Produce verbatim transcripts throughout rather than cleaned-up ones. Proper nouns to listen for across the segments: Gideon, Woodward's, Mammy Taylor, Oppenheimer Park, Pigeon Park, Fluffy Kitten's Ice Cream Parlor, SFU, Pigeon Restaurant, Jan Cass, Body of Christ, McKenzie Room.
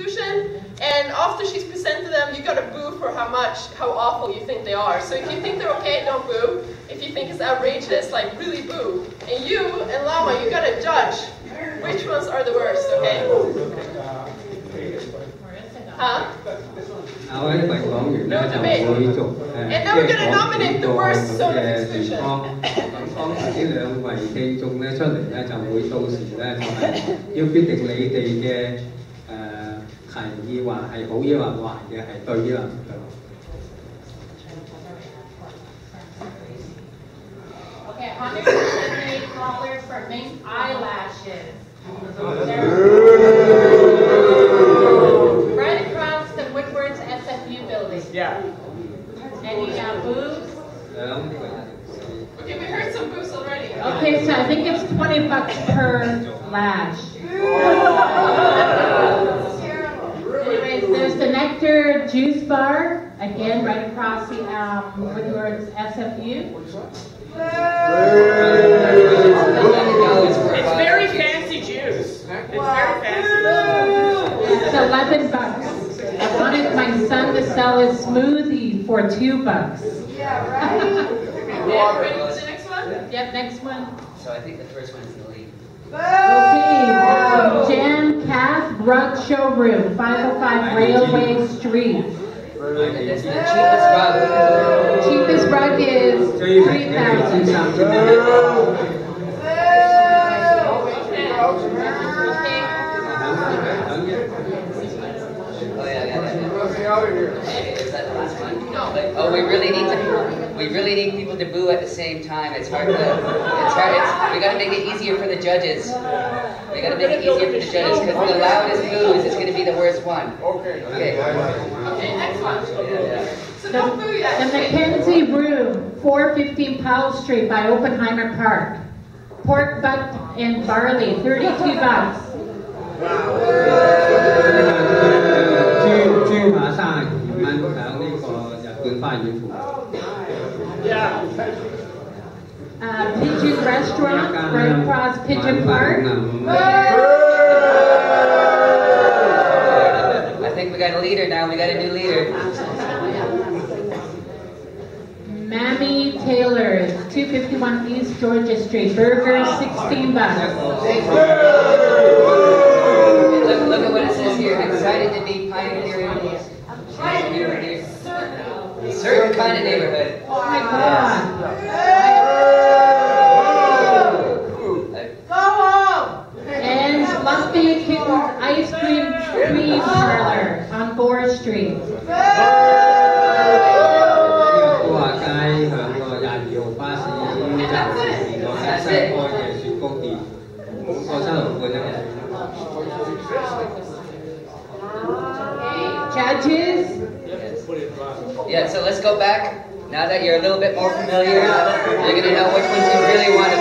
exclusion, and after she's presented them, you gotta boo for how much, how awful you think they are. So if you think they're okay, don't boo. If you think it's outrageous, like really boo. And you and Llama, you gotta judge which ones are the worst, okay? Huh? I like like longer. No debate. And now we're gonna nominate the worst zone of exclusion. Okay, I'm going to nominate callers for mink eyelashes. Right across the Woodward's S F U building. Yeah. Any uh, boobs? Okay, we heard some boobs already. Okay, so I think it's twenty bucks per lash. Anyways, there's the Nectar Juice Bar, again, right across the um, Woodward's S F U. It's very fancy juice. It's very fancy. It's eleven bucks. I wanted my son to sell his smoothie for two bucks. Yeah, right. Ready to the next one? Yep, next one. So I think the first one is the lead. Okay, Jan Cass Rug Showroom, five oh five Railway Street. That's the cheapest rug. Cheapest rug is three thousand dollars. Is that the last one? No. Oh, we really need to. We really need people to boo at the same time. It's hard to. It's hard. It's, we gotta make it easier for the judges. We gotta make it easier for the judges because the loudest boos is gonna be the worst one. Okay. Okay. Okay, next one. Yeah, yeah. So the, don't boo yet. The McKenzie Room, four fifteen Powell Street by Oppenheimer Park. Pork butt and barley, thirty-two bucks. Uh, Pigeon Restaurant, right across Pigeon Park. We got a leader now, we got a new leader. Mammy Taylor, two fifty-one East Georgia Street. Burger, sixteen bucks. Look, look at what it says here. Excited to be pioneering. Pioneering. A certain kind of neighborhood. Oh my God. Yes. Go home! And Fluffy Kitten's Ice Cream Parlor. Forest Street. Judges? Yeah, so let's go back. Now that you're a little bit more familiar, you're going to know which ones you really want to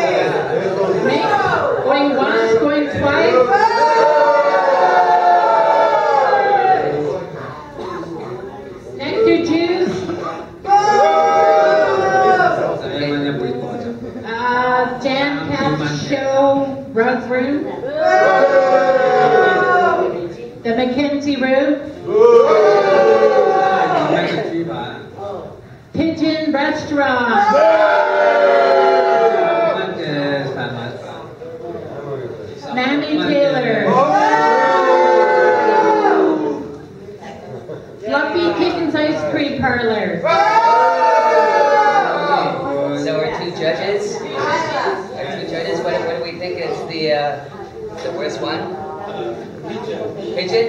be. Going once, going twice. Room. The McKenzie Room. Pigeon Restaurant. Mammy Taylor. Fluffy Kitten's Ice Cream Parlor. So our two judges. Our two judges, what, what do we think is the uh, the worst one? Pigeon?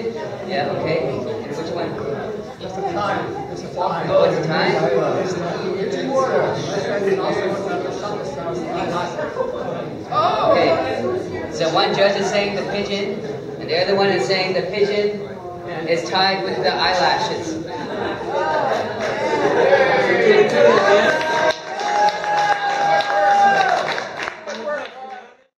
Yeah, okay. And which one? It's a time. It's a time. Oh, it's a time? Okay. So one judge is saying the pigeon, and the other one is saying the pigeon is tied with the eyelashes.